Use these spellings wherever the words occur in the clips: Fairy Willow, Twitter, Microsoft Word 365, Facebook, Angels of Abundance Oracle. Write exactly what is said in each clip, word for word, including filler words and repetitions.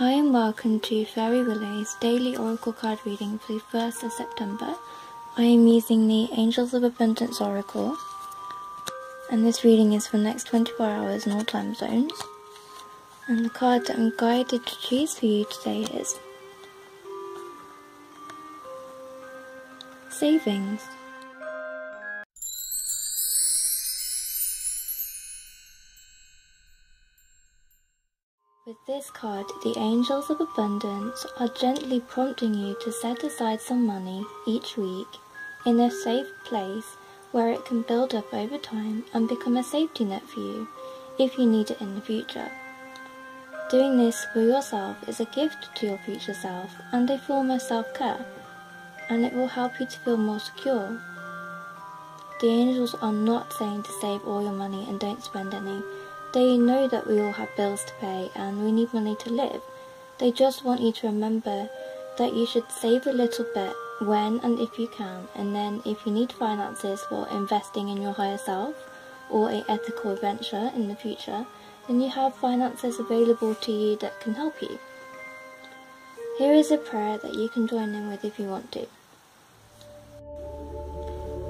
Hi and welcome to Fairy Willow's daily oracle card reading for the first of September. I am using the Angels of Abundance Oracle, and this reading is for the next twenty-four hours in all time zones. And the card that I'm guided to choose for you today is Savings. With this card, the Angels of Abundance are gently prompting you to set aside some money each week in a safe place where it can build up over time and become a safety net for you if you need it in the future. Doing this for yourself is a gift to your future self and a form of self-care, and it will help you to feel more secure. The angels are not saying to save all your money and don't spend any. They know that we all have bills to pay and we need money to live. They just want you to remember that you should save a little bit when and if you can, and then if you need finances for investing in your higher self or an ethical venture in the future, then you have finances available to you that can help you. Here is a prayer that you can join in with if you want to.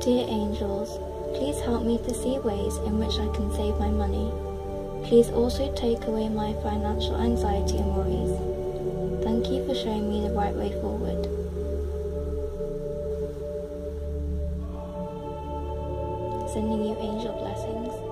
Dear angels, please help me to see ways in which I can save my money. Please also take away my financial anxiety and worries. Thank you for showing me the right way forward. Sending you angel blessings.